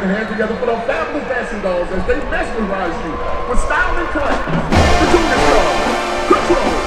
put your hands together for the Fabulous Dancing Dolls as they mesmerize you with style and cut. The Control.